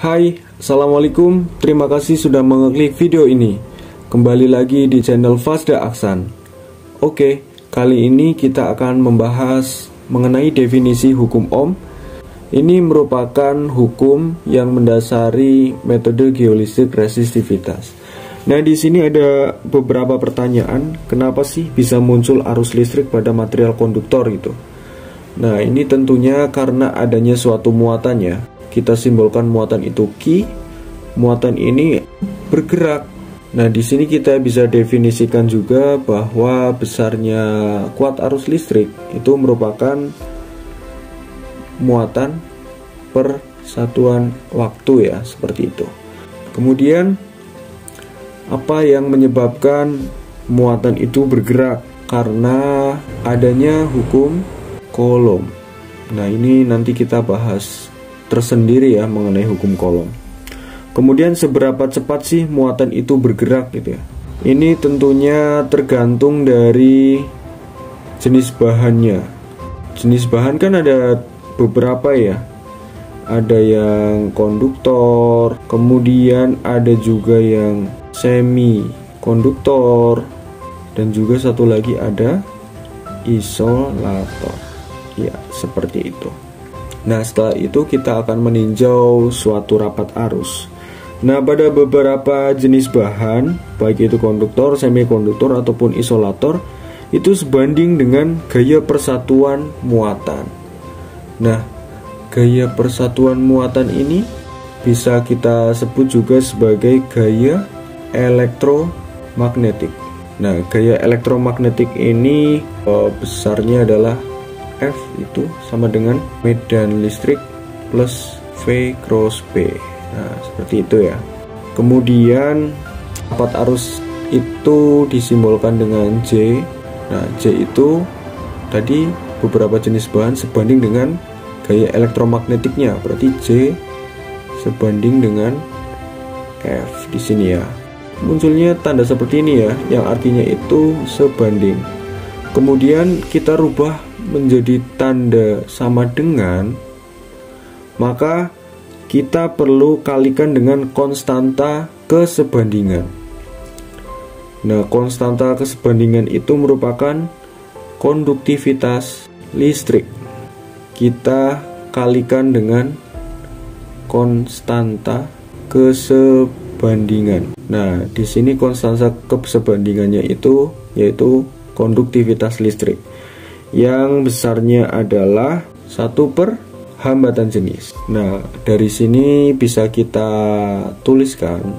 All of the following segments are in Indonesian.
Hai, Assalamualaikum, terima kasih sudah mengeklik video ini. Kembali lagi di channel Fasda Aksan. Oke, kali ini kita akan membahas mengenai definisi hukum Ohm. Ini merupakan hukum yang mendasari metode geolistik resistivitas. Nah, di sini ada beberapa pertanyaan, kenapa sih bisa muncul arus listrik pada material konduktor itu? Nah, ini tentunya karena adanya suatu muatannya. Kita simbolkan muatan itu Q, muatan ini bergerak. Nah, di sini kita bisa definisikan juga bahwa besarnya kuat arus listrik itu merupakan muatan per satuan waktu, ya, seperti itu. Kemudian, apa yang menyebabkan muatan itu bergerak? Karena adanya hukum Coulomb. Nah, ini nanti kita bahas tersendiri ya mengenai hukum Coulomb. Kemudian seberapa cepat sih muatan itu bergerak gitu ya. Ini tentunya tergantung dari jenis bahannya. Jenis bahan kan ada beberapa ya. Ada yang konduktor, kemudian ada juga yang semi konduktor, dan juga satu lagi ada isolator. Ya, seperti itu. Nah, setelah itu kita akan meninjau suatu rapat arus. Nah, pada beberapa jenis bahan, baik itu konduktor, semikonduktor, ataupun isolator, itu sebanding dengan gaya persatuan muatan. Nah, gaya persatuan muatan ini bisa kita sebut juga sebagai gaya elektromagnetik. Nah, gaya elektromagnetik ini besarnya adalah F itu sama dengan medan listrik plus V cross B. Nah, seperti itu ya. Kemudian rapat arus itu disimbolkan dengan J. Nah, J itu tadi beberapa jenis bahan sebanding dengan gaya elektromagnetiknya. Berarti J sebanding dengan F di sini ya. Munculnya tanda seperti ini ya, yang artinya itu sebanding. Kemudian kita rubah menjadi tanda sama dengan, maka kita perlu kalikan dengan konstanta kesebandingan. Nah, konstanta kesebandingan itu merupakan konduktivitas listrik. Kita kalikan dengan konstanta kesebandingan. Nah, di sini konstanta kesebandingannya itu yaitu konduktivitas listrik, yang besarnya adalah 1/hambatan jenis. Nah, dari sini bisa kita tuliskan,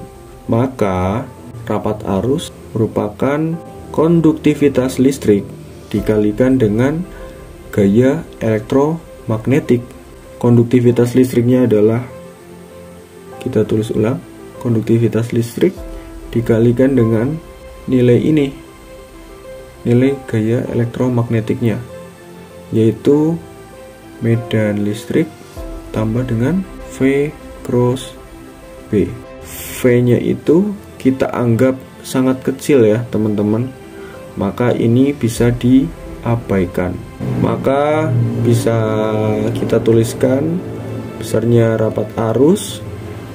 maka rapat arus merupakan konduktivitas listrik dikalikan dengan gaya elektromagnetik. Konduktivitas listriknya adalah, kita tulis ulang, konduktivitas listrik dikalikan dengan nilai ini, nilai gaya elektromagnetiknya, yaitu medan listrik tambah dengan V cross B. V nya itu kita anggap sangat kecil ya teman-teman, maka ini bisa diabaikan. Maka bisa kita tuliskan besarnya rapat arus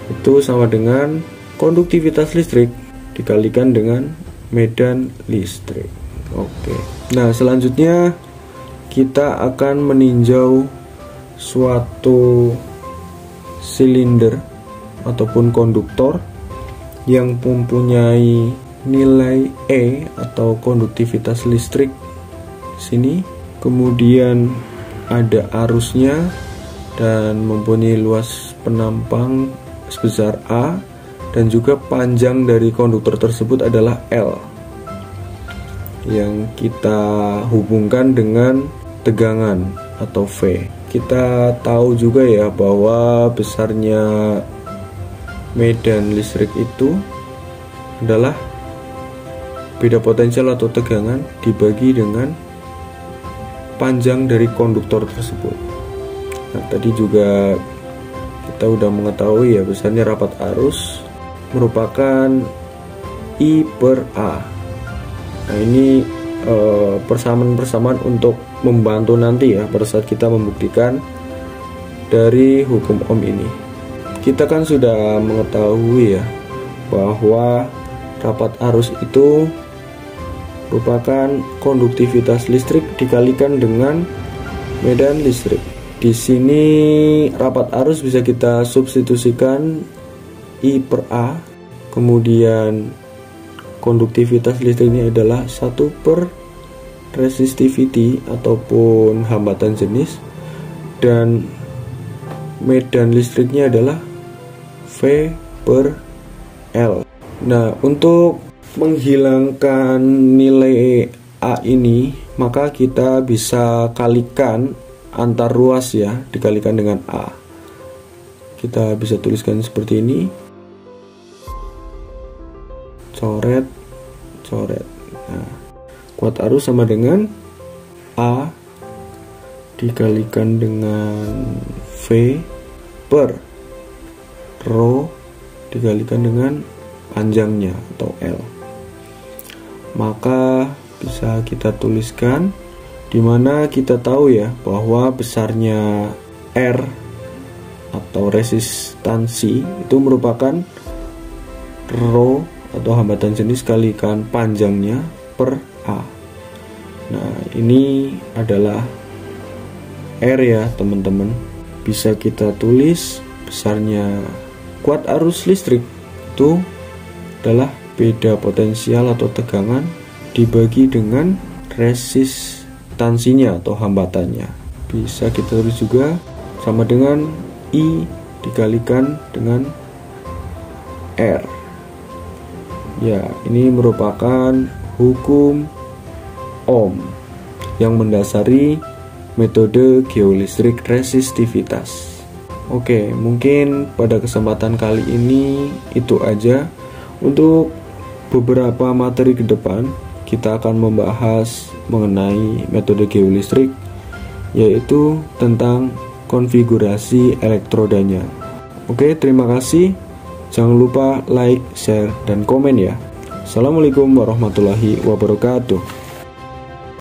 itu sama dengan konduktivitas listrik dikalikan dengan medan listrik. Oke. Nah, selanjutnya kita akan meninjau suatu silinder ataupun konduktor yang mempunyai nilai E atau konduktivitas listrik sini. Kemudian ada arusnya dan mempunyai luas penampang sebesar A, dan juga panjang dari konduktor tersebut adalah L, yang kita hubungkan dengan tegangan atau V. Kita tahu juga ya bahwa besarnya medan listrik itu adalah beda potensial atau tegangan dibagi dengan panjang dari konduktor tersebut. Nah, tadi juga kita udah mengetahui ya, besarnya rapat arus merupakan I/A. Nah, ini persamaan-persamaan untuk membantu nanti ya pada saat kita membuktikan dari hukum Ohm ini. Kita kan sudah mengetahui ya bahwa rapat arus itu merupakan konduktivitas listrik dikalikan dengan medan listrik. Di sini rapat arus bisa kita substitusikan I per A, kemudian konduktivitas listrik ini adalah 1 per resistivity ataupun hambatan jenis, dan medan listriknya adalah V per L. Nah, untuk menghilangkan nilai A ini, maka kita bisa kalikan antar ruas ya, dikalikan dengan A. Kita bisa tuliskan seperti ini. Coret, coret. Nah, kuat arus sama dengan A dikalikan dengan V per rho dikalikan dengan panjangnya atau L. Maka bisa kita tuliskan, dimana kita tahu ya bahwa besarnya R atau resistansi itu merupakan rho atau hambatan jenis kalikan panjangnya per A. Nah, ini adalah R ya teman-teman. Bisa kita tulis besarnya kuat arus listrik itu adalah beda potensial atau tegangan dibagi dengan resistansinya atau hambatannya. Bisa kita tulis juga sama dengan I dikalikan dengan R. Ya, ini merupakan hukum Ohm yang mendasari metode geolistrik resistivitas. Oke, mungkin pada kesempatan kali ini itu aja. Untuk beberapa materi ke depan, kita akan membahas mengenai metode geolistrik, yaitu tentang konfigurasi elektrodanya. Oke, terima kasih. Jangan lupa like, share, dan komen ya. Assalamualaikum warahmatullahi wabarakatuh.